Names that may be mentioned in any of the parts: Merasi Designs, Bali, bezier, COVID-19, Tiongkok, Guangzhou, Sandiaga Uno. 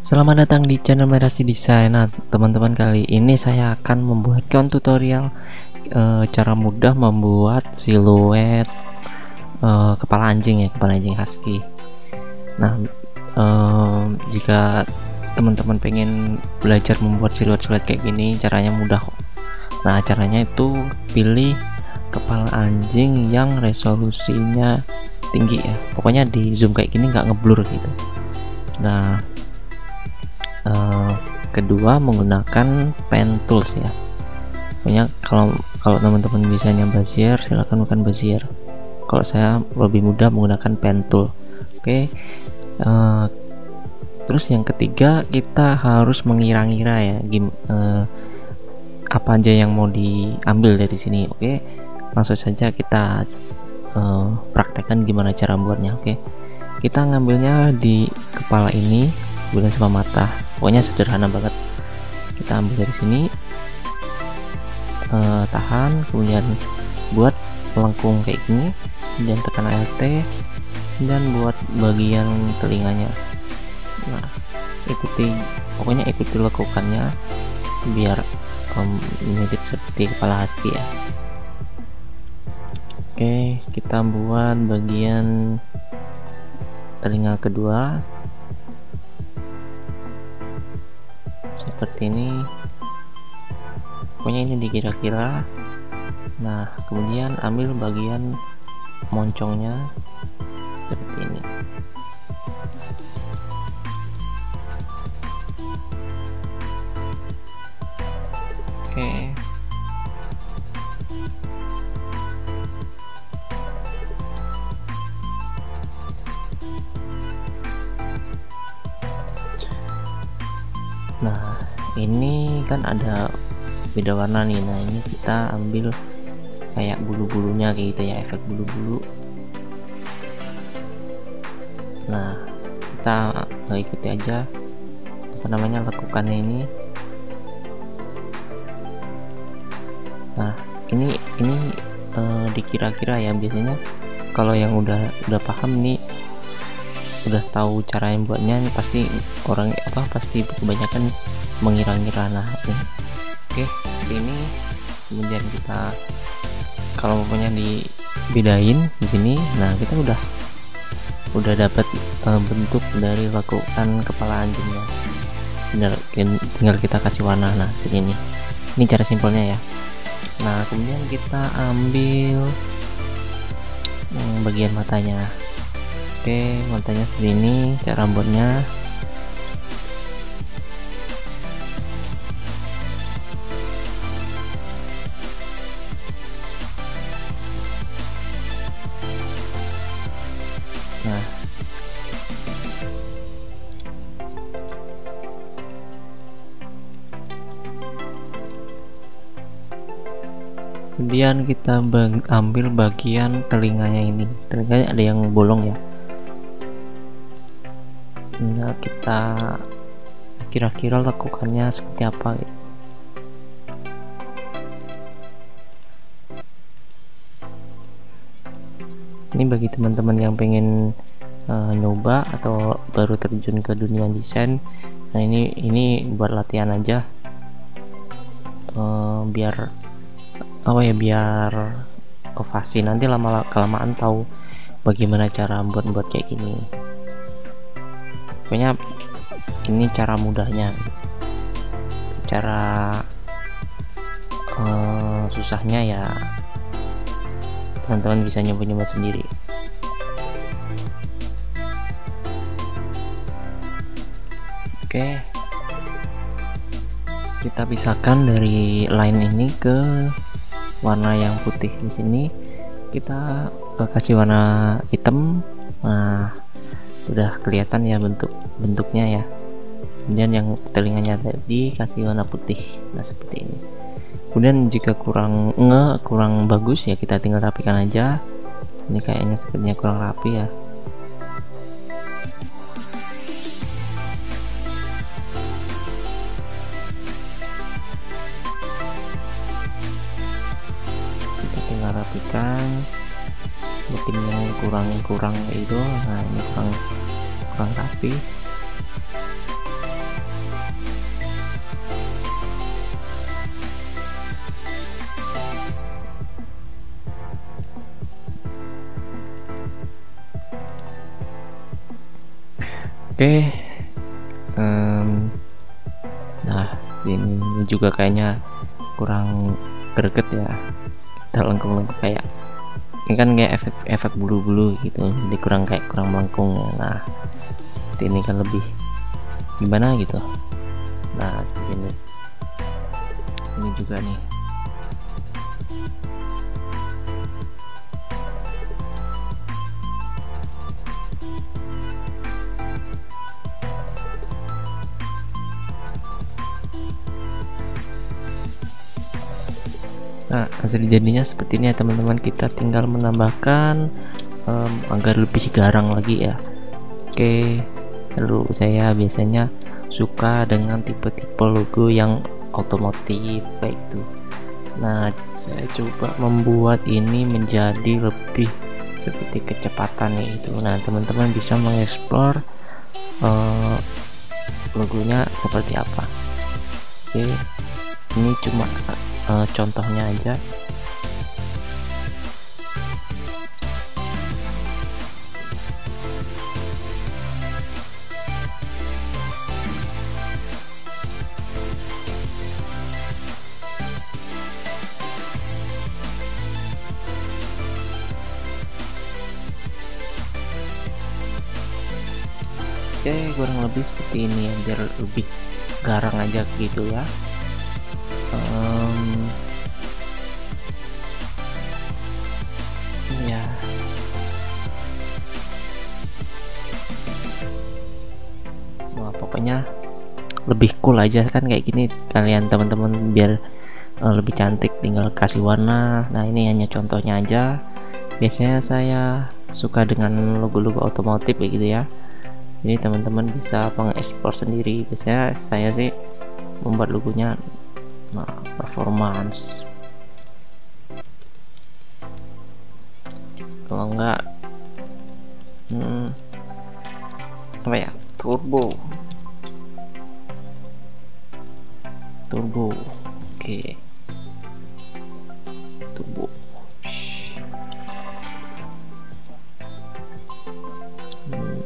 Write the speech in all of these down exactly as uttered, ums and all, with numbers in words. Selamat datang di channel Merasi Designs. Nah teman-teman, kali ini saya akan membuatkan tutorial e, cara mudah membuat siluet e, kepala anjing ya, kepala anjing husky. Nah e, jika teman-teman pengen belajar membuat siluet-siluet kayak gini, caranya mudah. Nah caranya itu pilih kepala anjing yang resolusinya tinggi ya, pokoknya di zoom kayak gini nggak ngeblur gitu. Nah Uh, kedua menggunakan pen tools ya, punya kalau kalau teman-teman bisanya bezier silahkan bukan bezier, kalau saya lebih mudah menggunakan pen tool. Oke okay. uh, terus yang ketiga kita harus mengira-ngira ya, Gim, uh, apa aja yang mau diambil dari sini. Oke okay. Langsung saja kita uh, praktekkan gimana cara membuatnya. Oke okay. Kita ngambilnya di kepala ini, bukan sama mata, pokoknya sederhana banget. Kita ambil dari sini, e, tahan, kemudian buat melengkung kayak gini, dan tekan alt dan buat bagian telinganya. Nah ikuti, pokoknya ikuti lekukannya biar um, mirip seperti kepala husky ya. Oke kita buat bagian telinga kedua seperti ini, pokoknya ini dikira-kira. Nah kemudian ambil bagian moncongnya seperti ini. Oke nah ini kan ada beda warna nih, nah ini kita ambil kayak bulu-bulunya kayak gitu ya, efek bulu-bulu. Nah kita ikuti aja apa namanya lekukannya ini. Nah ini ini e, dikira-kira ya, biasanya kalau yang udah udah paham nih, udah tahu cara yang buatnya, ini pasti orang apa pasti kebanyakan mengira-ngira. Nah ini oke ini kemudian kita kalau punya dibedain di sini, nah kita udah udah dapat uh, bentuk dari lakukan kepala anjingnya, tinggal, tinggal kita kasih warna. Nah ini ini cara simpelnya ya. Nah kemudian kita ambil hmm, bagian matanya. Oke, matanya seperti ini cara buatnya. Nah, kemudian kita bag- ambil bagian telinganya ini. Telinganya ada yang bolong ya. Nah, kita kira-kira lakukannya seperti apa gitu. Ini bagi teman-teman yang pengen uh, nyoba atau baru terjun ke dunia desain, nah ini ini buat latihan aja, uh, biar apa ya, biar ovasi nanti lama kelamaan tahu bagaimana cara buat-buat kayak gini. Pokoknya ini cara mudahnya, cara eh, susahnya ya teman-teman bisa nyoba-nyoba sendiri. Oke kita pisahkan dari line ini ke warna yang putih. Di sini kita eh, kasih warna hitam. Nah udah kelihatan ya bentuk bentuknya ya. Kemudian yang telinganya tadi kasih warna putih, nah seperti ini. Kemudian jika kurang nge kurang bagus ya kita tinggal rapikan aja. Ini kayaknya sepertinya kurang rapi ya. kita mesinnya kurang-kurang itu, nah ini kurang kurang rapi. Oke, um, nah ini, ini juga kayaknya kurang greget ya, kita lengkung-lengkung kayak ini kan kayak efek-efek bulu-bulu gitu, jadi kurang kayak kurang melengkung. Nah ini kan lebih gimana gitu. Nah seperti ini, ini juga nih. Nah hasil jadinya seperti ini ya teman-teman, kita tinggal menambahkan um, agar lebih garang lagi ya. Oke, lalu saya biasanya suka dengan tipe-tipe logo yang otomotif kayak itu. Nah saya coba membuat ini menjadi lebih seperti kecepatan itu. Nah teman-teman bisa mengeksplor uh, logonya seperti apa. Oke, ini cuma Uh, contohnya aja. Oke, kurang lebih seperti ini ya, biar lebih garang aja gitu ya. Um, ya wah, pokoknya lebih cool aja kan kayak gini kalian teman-teman, biar uh, lebih cantik tinggal kasih warna. Nah ini hanya contohnya aja, biasanya saya suka dengan logo-logo otomotif kayak gitu ya, jadi teman-teman bisa mengeksplor sendiri. Biasanya saya sih membuat logonya nah performance, kalau enggak hmm, apa ya, turbo turbo oke, turbo hmm.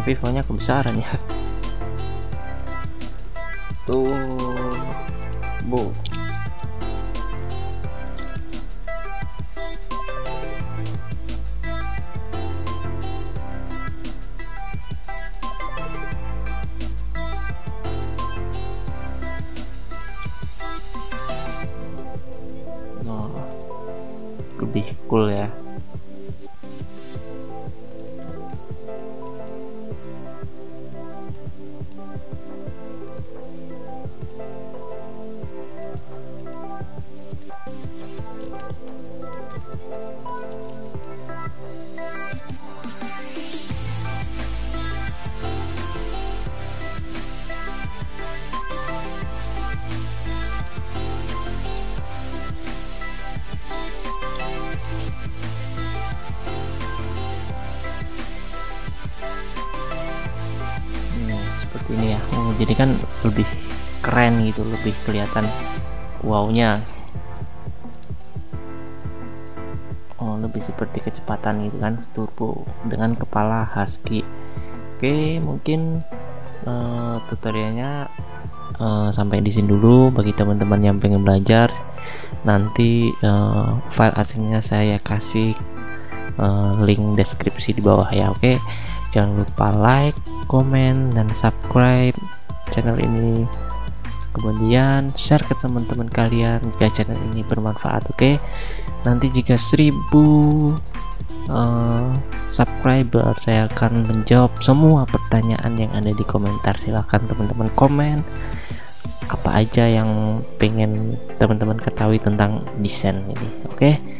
Tapi fontnya kebesaran ya, turbo. Nah, lebih cool ya. Ini ya, oh, jadi kan lebih keren gitu, lebih kelihatan wownya, oh, lebih seperti kecepatan gitu kan, turbo dengan kepala husky. Oke, mungkin uh, tutorialnya uh, sampai di sini dulu. Bagi teman-teman yang pengen belajar, nanti uh, file aslinya saya kasih uh, link deskripsi di bawah ya. Oke, jangan lupa like, komen, dan subscribe channel ini, kemudian share ke teman-teman kalian jika channel ini bermanfaat. Oke, nanti jika seribu uh, subscriber, saya akan menjawab semua pertanyaan yang ada di komentar. Silahkan teman-teman komen apa aja yang pengen teman-teman ketahui tentang desain ini. Oke.